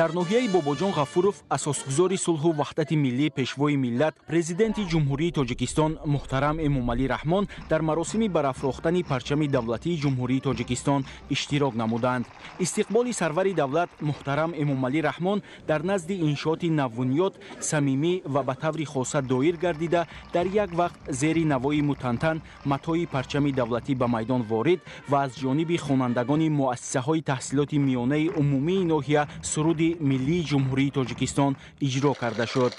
در ناحیه بابجان غفوروف اساسگذار صلح و وحدت ملی پیشوای ملت پرزیدنت جمهوری تاجیکستان محترم امامعلی رحمان در مراسم برافراختن پرچم دولتی جمهوری تاجیکستان اشتراک نمودند. استقبال سرور دولت محترم امامعلی رحمان در نزد انشاءات نوبنیاد صمیمی و به طور خاص دایر گردیده در یک وقت زیر نوای متنتن متای پرچم دولتی به میدان وارد و از جانب خوانندگان مؤسسه‌های تحصیلات میانه عمومی ناحیه سرود ملی جمهوری تاجیکستان اجرا کرده شد.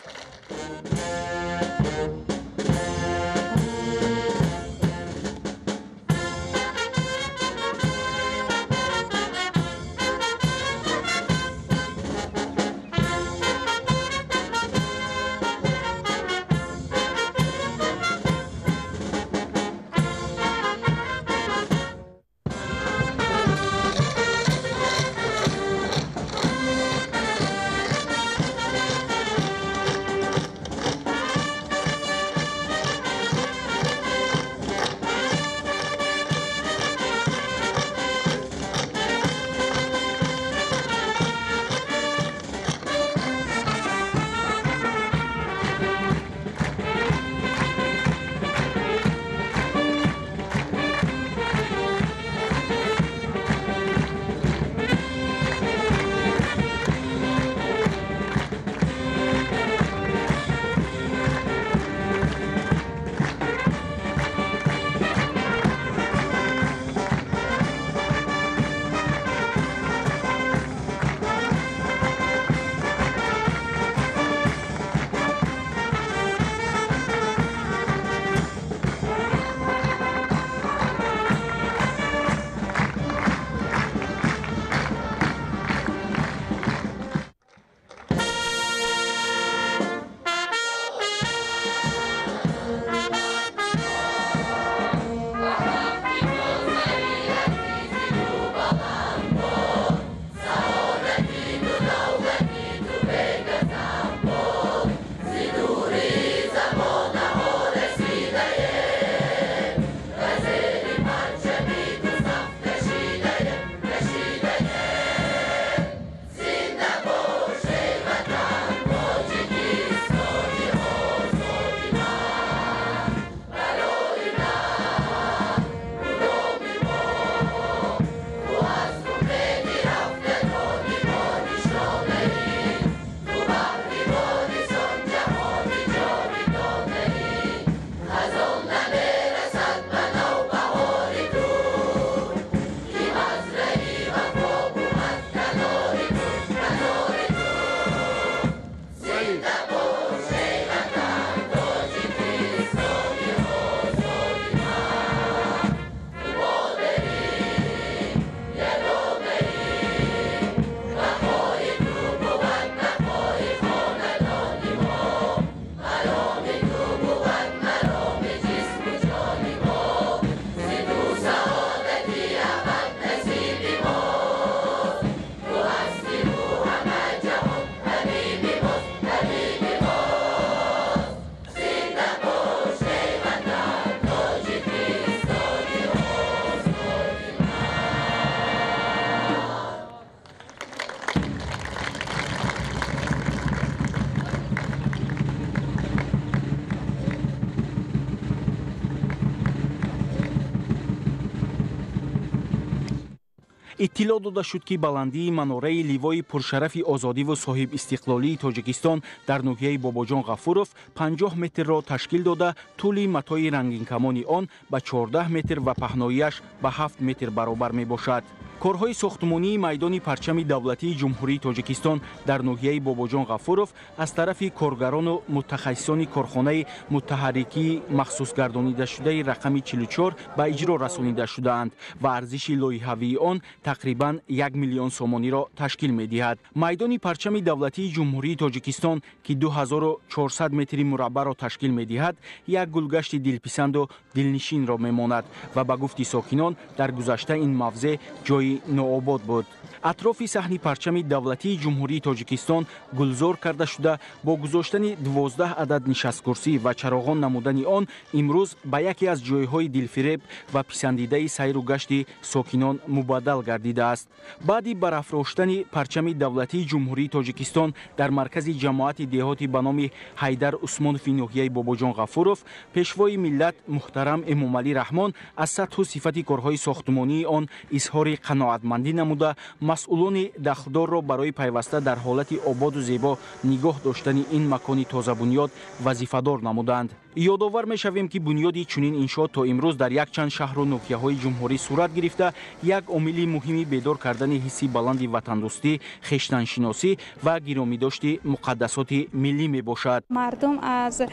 اطلاع داده شد که بلندی مناره لیوای پرشرف آزادی و صاحب استقلالی تاجیکستان در ناحیه بابجان غفوروف 50 متر را تشکیل داده، طول متای رنگین کمان آن به 14 متر و پهنایی‌اش به 7 متر برابر می باشد. کارهای ساختمانی میدان پرچم دولتی جمهوری تاجیکستان در ناحیه بابجان غفوروف از طرف کارگران و متخصصان کارخانه متحرکی مخصوص گردانیده شده رقم 44 به اجرا رسانیده شده‌اند و ارزش لایحه‌ای آن تقریباً 1 میلیون سومانی را تشکیل می‌دهد. میدان پرچم دولتی جمهوری تاجیکستان که 2400 متر مربع را تشکیل می‌دهد، یک گلگشت دلپسند و دلنشین را می‌ماند و به گفت ساکنان در گذشته این موضع جای شهری نوآباد بود. اطراف صحن پرچم دولتی جمهوری تاجیکستان گلزار کرده شده با گذاشتن 12 عدد نشست کرسی و چراغان نمودن آن امروز به یکی از جایهای دلفریب و پسندیده سیر و گشت ساکنان مبدل گردیده است. بعد برافراشتن پرچم دولتی جمهوری تاجیکستان در مرکز جماعت دهاتی به نام حیدر عثمان فی ناحیه بابجان غفوروف، پیشوای ملت محترم امامعلی رحمان از سطح و صفت کارهای ساختمانی آن اظهار قناعتمندی نموده، مسئولان دخلدار را برای پیوسته در حالت آباد و زیبا نگاه داشتن این مکان تازه بنیاد وظیفه‌دار نمودند. یادآور می‌شویم که بنیادی چنین انشاءات تا امروز در یک چند شهر و ناحیه‌های جمهوری صورت گرفته، یک عامل مهمی بیدار کردن حسی بلند وطن‌دوستی، خویشتن‌شناسی و گرامی‌داشت مقدسات ملی می‌باشد. مردم از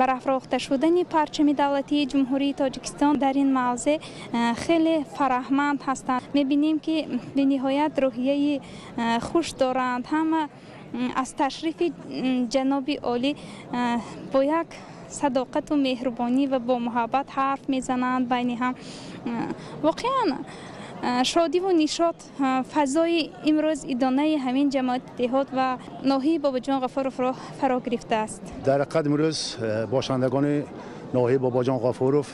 برافراخته شدن پرچم دولتی جمهوری تاجیکستان در این موضع خیلی فرحمند هستند. می‌بینیم که به نهایت روحیه خوش دارند. همه از تشریف جناب عالی با یک صداقت و مهربانی و با محبت حرف میزنند. بین هم واقعا شادی و نشاط فضای امروز ادانه همین جماعت دهات و ناحیه بابجان غفوروف را فرا گرفته است. در قدم روز باشندگان ناحیه بابجان غفوروف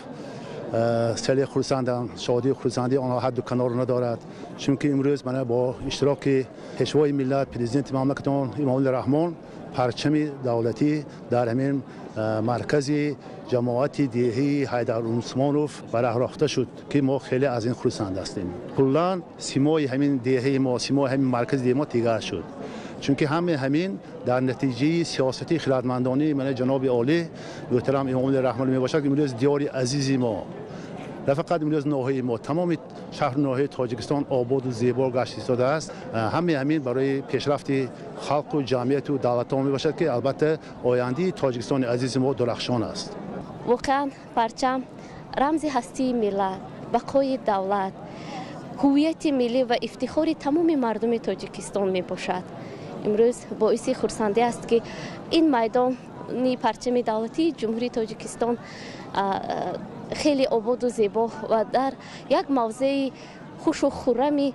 سلی خرسندم، شادی خرسندی آنها حد و کنار ندارد، چون که امروز من با اشتراک پیشوای ملت پرزیدنت مملکتمان امامعلی رحمان پرچم دولتی در همین مرکز جماعت دهی حیدر عثمانوف برافراخته شد که ما خیلی از این خرسند هستیم. کلا سیمای همین دهی ما، سیمای همین مرکز دهی ما دیگر شد، چون که همین در نتیجه سیاستی خردمندانه من جناب عالی محترم امامعلی رحمان می باشد که امروز دیار عزیز ما، نه فقط امروز ناحیه ما، تمام شهر ناحیه تاجیکستان آباد و زیبا گشت ایستاده است. همین برای پیشرفت خلق و جمعیت و دولت می باشد که البته آینده تاجیکستان عزیز ما درخشان است. واقعا پرچم رمز هستی ملت، بقای دولت، هویت ملی و افتخار تمام مردم تاجیکستان می باشد. امروز باعث خرسندی است که این میدان پرچم دولتی جمهوری تاجیکستان خیلی آباد و زیبا و در یک موضع خوش و خورمی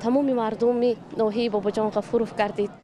تمام مردم ناحیه بابجان غفوروف گردید.